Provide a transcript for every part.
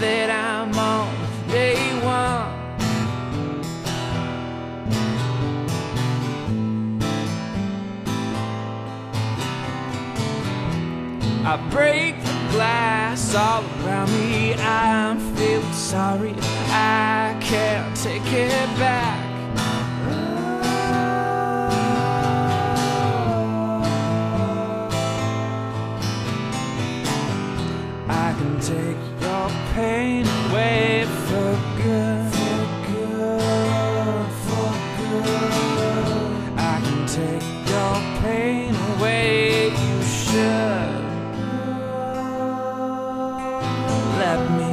that I'm on day one. I break the glass all around me. I'm feeling sorry, I can't take it back. Take your pain away for good, for good, for good. I can take your pain away, you should. Let me.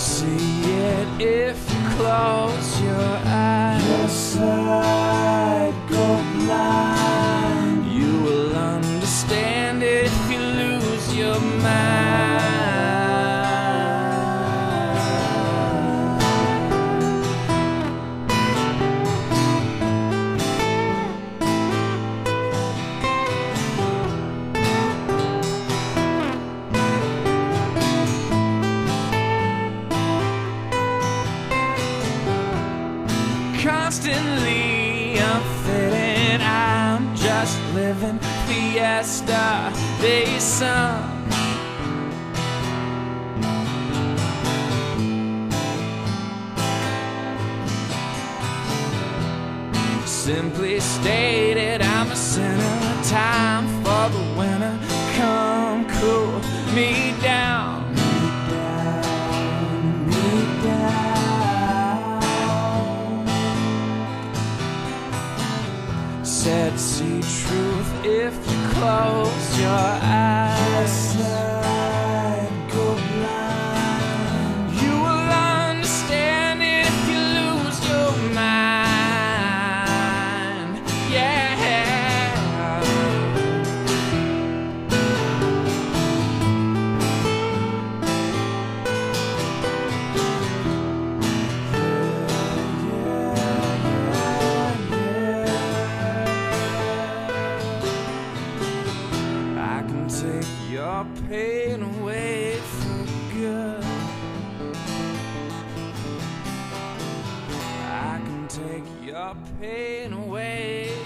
See it if you close your eyes. Your sight go blind. You will understand it if you lose your mind. Constantly unfitting, I'm just living fiesta they sung. Simply stated, I'm a sinner. Time for the winner. Come cool me down. Said, see truth if you close your eyes. Your sight go blind. You will understand it if you lose your mind. Take your pain away for good. I can take your pain away.